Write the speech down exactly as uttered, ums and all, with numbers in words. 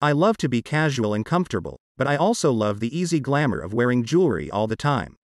I love to be casual and comfortable, but I also love the easy glamour of wearing jewelry all the time.